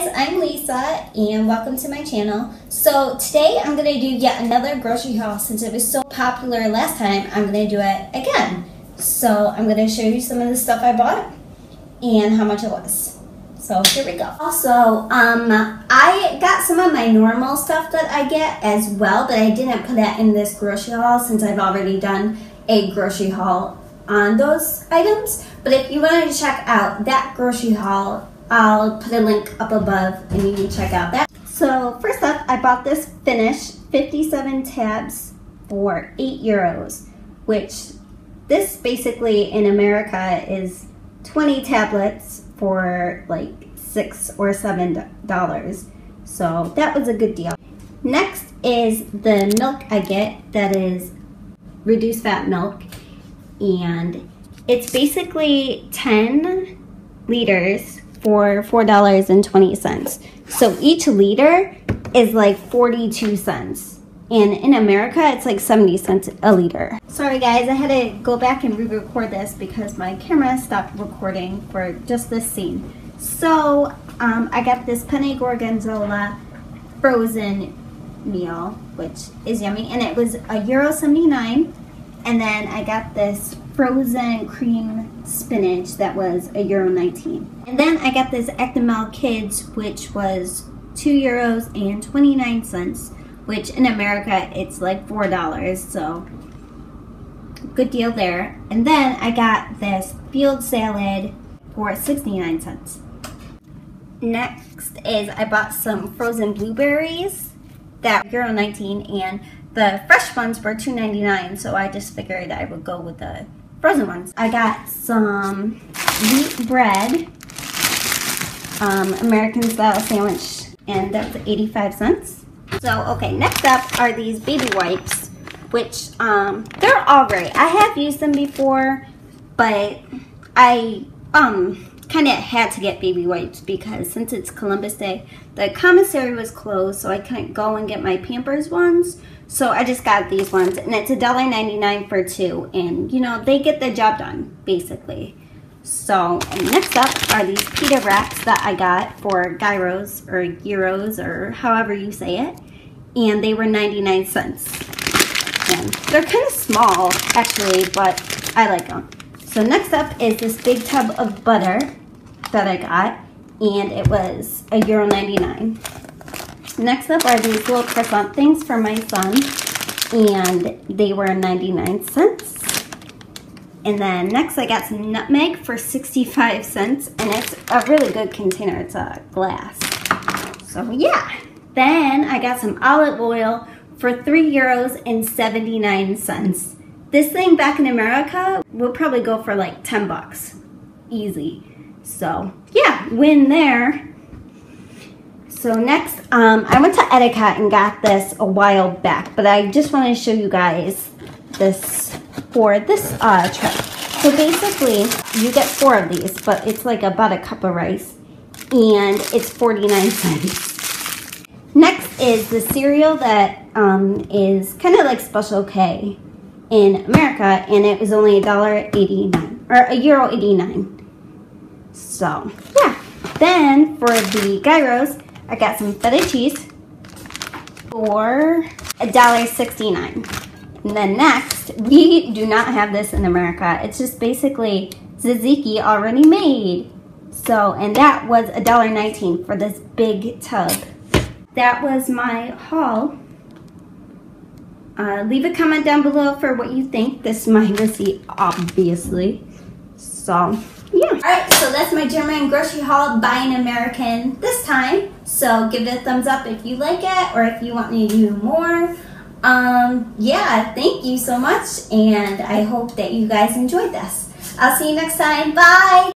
guys, I'm Lisa and welcome to my channel. So today I'm going to do yet another grocery haul. Since it was so popular last time, I'm going to do it again. So I'm going to show you some of the stuff I bought and how much it was. So here we go. Also, I got some of my normal stuff that I get as well, but I didn't put that in this grocery haul since I've already done a grocery haul on those items. But if you wanted to check out that grocery haul, I'll put a link up above and you can check out that. So first up, I bought this Finish 57 tabs for €8, which this basically in America is 20 tablets for like $6 or $7. So that was a good deal. Next is the milk I get that is reduced fat milk, and it's basically 10 liters for $4.20. So each liter is like 42 cents. And in America, it's like 70 cents a liter. Sorry guys, I had to go back and re-record this because my camera stopped recording for just this scene. So I got this penne gorgonzola frozen meal, which is yummy. And it was €1.79. And then I got this frozen cream spinach that was €1.19. And then I got this Actimel Kids, which was €2.29, which in America it's like $4, so good deal there. And then I got this field salad for 69 cents. Next is I bought some frozen blueberries that were €1.19, and the fresh ones were $2.99, so I just figured I would go with the frozen ones. I got some wheat bread, American style sandwich, and that was 85 cents. So, okay, next up are these baby wipes, which they're all right. I have used them before, but I kind of had to get baby wipes because since it's Columbus Day, the commissary was closed, so I couldn't go and get my Pampers ones. So I just got these ones, and it's $1.99 for two, and you know, they get the job done, basically. So, and next up are these pita wraps that I got for gyros, or however you say it, and they were 99 cents. And they're kind of small, actually, but I like them. So next up is this big tub of butter that I got, and it was €1.99. Next up are these little croissant things for my son, and they were 99 cents. And then next I got some nutmeg for 65 cents, and it's a really good container. It's a glass. So yeah. Then I got some olive oil for €3.79. This thing back in America will probably go for like 10 bucks. Easy. So yeah, win there. So next, I went to Edeka and got this a while back, but I just wanted to show you guys this for this trip. So basically, you get 4 of these, but it's like about a cup of rice, and it's 49 cents. Next is the cereal that is kind of like Special K in America, and it was only $1.89, or €1.89. So yeah. Then for the gyros, I got some feta cheese for $1.69. And then next, we do not have this in America. It's just basically tzatziki already made. So, and that was $1.19 for this big tub. That was my haul. Leave a comment down below for what you think. This is my receipt, obviously. So, yeah. Alright, so that's my German grocery haul by an American this time. So give it a thumbs up if you like it or if you want me to do more. Yeah, thank you so much, and I hope that you guys enjoyed this. I'll see you next time. Bye!